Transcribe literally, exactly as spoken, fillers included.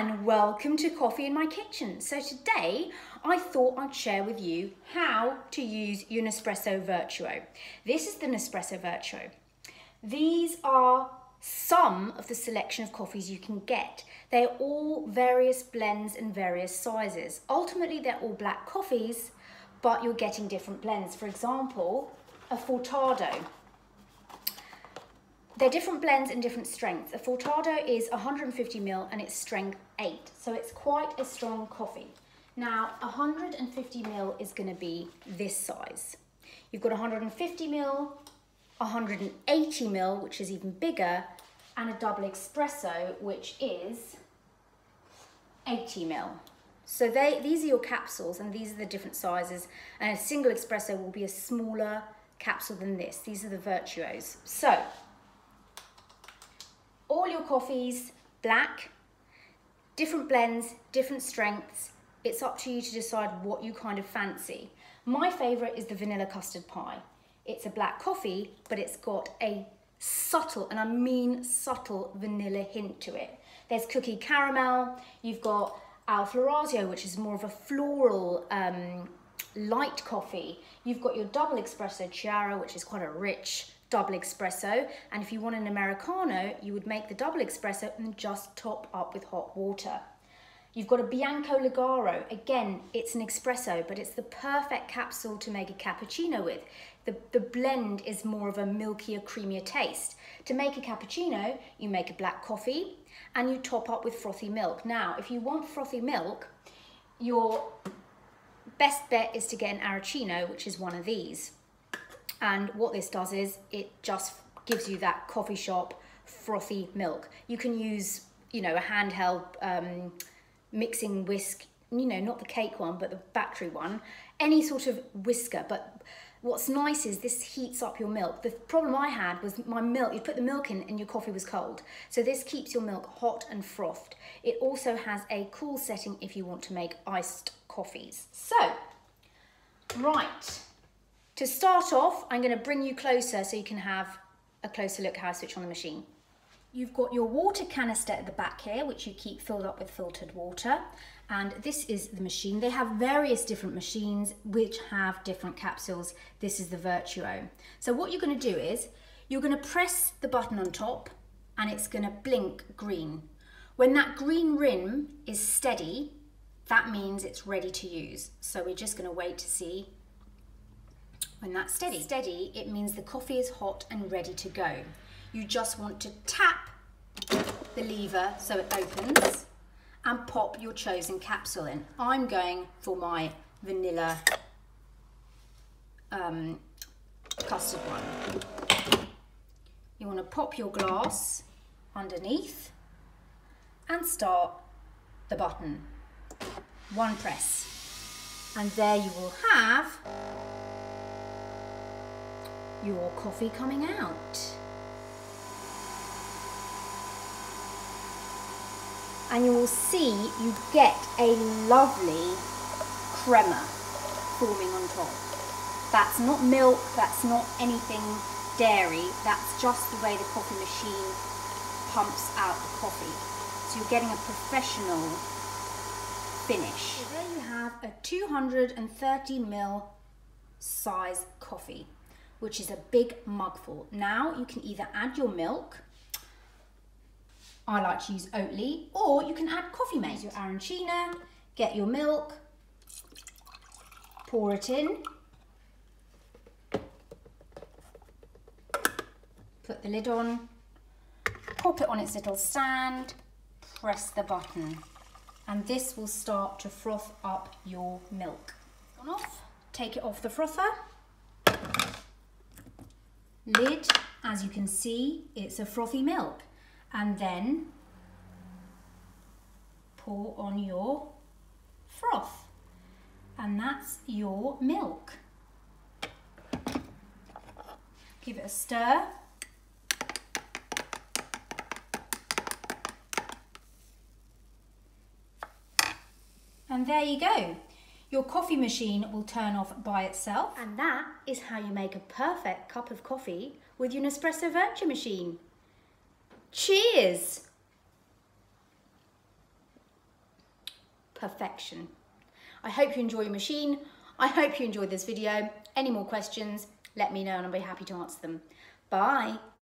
and welcome to Coffee in My Kitchen. So today I thought I'd share with you how to use your Nespresso Vertuo. This is the Nespresso Vertuo. These are some of the selection of coffees you can get. They're all various blends and various sizes. Ultimately they're all black coffees, but you're getting different blends. For example, a Fortado. They're different blends and different strengths. A Fortado is one hundred fifty mils and it's strength eight, so it's quite a strong coffee. Now, one hundred fifty mils is gonna be this size. You've got one hundred fifty mils, one hundred eighty mils, which is even bigger, and a double espresso, which is eighty mils. So they, these are your capsules, and these are the different sizes, and a single espresso will be a smaller capsule than this. These are the Vertuos. So, all your coffees, black, different blends, different strengths. It's up to you to decide what you kind of fancy. My favorite is the vanilla custard pie. It's a black coffee, but it's got a subtle, and I mean subtle, vanilla hint to it. There's cookie caramel. You've got Al Florazio, which is more of a floral um, light coffee. You've got your double espresso Chiara, which is quite a rich double espresso, and if you want an Americano, you would make the double espresso and just top up with hot water. You've got a Bianco Lungo. Again, it's an espresso, but it's the perfect capsule to make a cappuccino with. The, the blend is more of a milkier, creamier taste. To make a cappuccino, you make a black coffee and you top up with frothy milk. Now, if you want frothy milk, your best bet is to get an Aeroccino, which is one of these. And what this does is it just gives you that coffee shop frothy milk. You can use, you know, a handheld um, mixing whisk, you know, not the cake one, but the battery one, any sort of whisker. But what's nice is this heats up your milk. The problem I had was my milk, you put the milk in and your coffee was cold. So this keeps your milk hot and frothed. It also has a cool setting if you want to make iced coffees. So, right. To start off, I'm going to bring you closer so you can have a closer look how I switch on the machine. You've got your water canister at the back here, which you keep filled up with filtered water. And this is the machine. They have various different machines which have different capsules. This is the Vertuo. So what you're going to do is you're going to press the button on top and it's going to blink green. When that green rim is steady, that means it's ready to use. So we're just going to wait to see. When that's steady, steady, it means the coffee is hot and ready to go. You just want to tap the lever so it opens and pop your chosen capsule in. I'm going for my vanilla um, custard one. You want to pop your glass underneath and start the button. One press. And there you will have your coffee coming out. And you will see you get a lovely crema forming on top. That's not milk, that's not anything dairy, that's just the way the coffee machine pumps out the coffee. So you're getting a professional finish. So there you have a two hundred thirty mils size coffee, which is a big mugful. Now you can either add your milk, I like to use Oatly, or you can add Coffee Mate. Use your Arancina, get your milk, pour it in, put the lid on, pop it on its little stand, press the button, and this will start to froth up your milk. Off, take it off the frother. Lid, as you can see, it's a frothy milk, and then pour on your froth, and that's your milk. Give it a stir, and there you go. Your coffee machine will turn off by itself. And that is how you make a perfect cup of coffee with your Nespresso Vertuo machine. Cheers! perfection. I hope you enjoy your machine. I hope you enjoyed this video. Any more questions, let me know and I'll be happy to answer them. Bye.